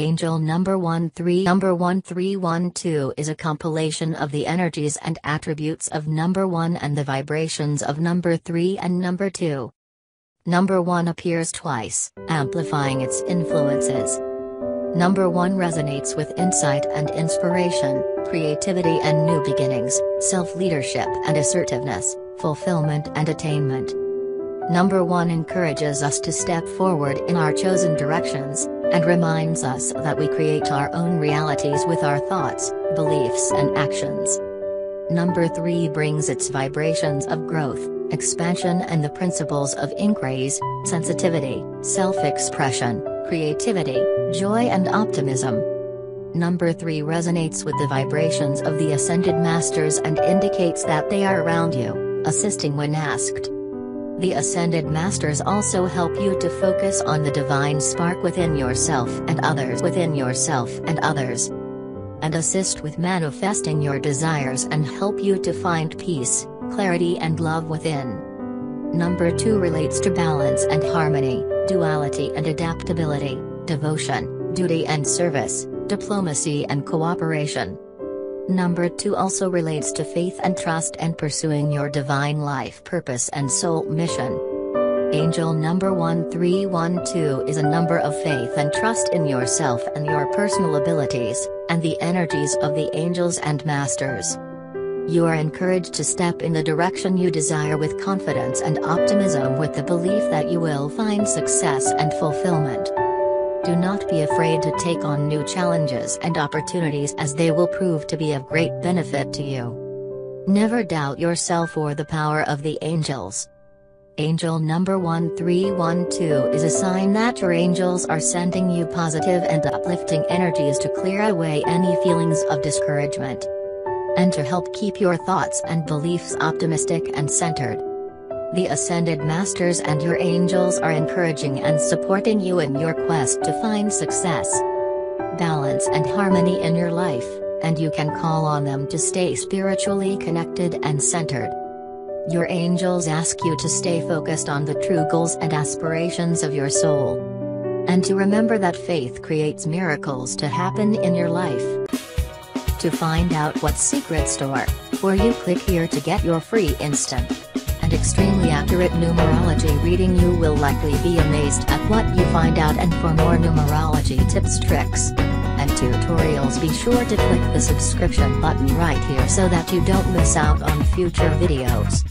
Angel Number 13. Number 1312 is a compilation of the energies and attributes of Number 1 and the vibrations of Number 3 and Number 2. Number 1 appears twice, amplifying its influences. Number 1 resonates with insight and inspiration, creativity and new beginnings, self-leadership and assertiveness, fulfillment and attainment. Number 1 encourages us to step forward in our chosen directions, and reminds us that we create our own realities with our thoughts, beliefs and actions. Number 3 brings its vibrations of growth, expansion and the principles of increase, sensitivity, self-expression, creativity, joy and optimism. Number 3 resonates with the vibrations of the Ascended Masters and indicates that they are around you, assisting when asked. The Ascended Masters also help you to focus on the divine spark within yourself and others and assist with manifesting your desires and help you to find peace, clarity and love within. Number 2 relates to balance and harmony, duality and adaptability, devotion, duty and service, diplomacy and cooperation. Number 2 also relates to faith and trust and pursuing your divine life purpose and soul mission. Angel Number 1312 is a number of faith and trust in yourself and your personal abilities, and the energies of the angels and masters. You are encouraged to step in the direction you desire with confidence and optimism, with the belief that you will find success and fulfillment. Do not be afraid to take on new challenges and opportunities, as they will prove to be of great benefit to you. Never doubt yourself or the power of the angels. Angel Number 1312 is a sign that your angels are sending you positive and uplifting energies to clear away any feelings of discouragement, and to help keep your thoughts and beliefs optimistic and centered. The Ascended Masters and your angels are encouraging and supporting you in your quest to find success, balance and harmony in your life, and you can call on them to stay spiritually connected and centered. Your angels ask you to stay focused on the true goals and aspirations of your soul, and to remember that faith creates miracles to happen in your life. To find out what secrets store for you, click here to get your free instant extremely accurate numerology reading. You will likely be amazed at what you find out, and for more numerology tips, tricks, and tutorials, be sure to click the subscription button right here so that you don't miss out on future videos.